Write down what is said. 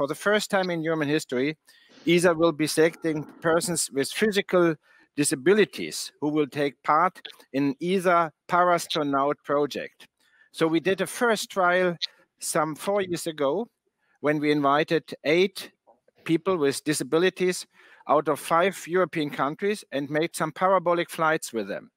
for the first time in human history, ESA will be selecting persons with physical disabilities who will take part in ESA Parastronaut project. So we did a first trial some 4 years ago when we invited 8 people with disabilities out of 5 European countries and made some parabolic flights with them.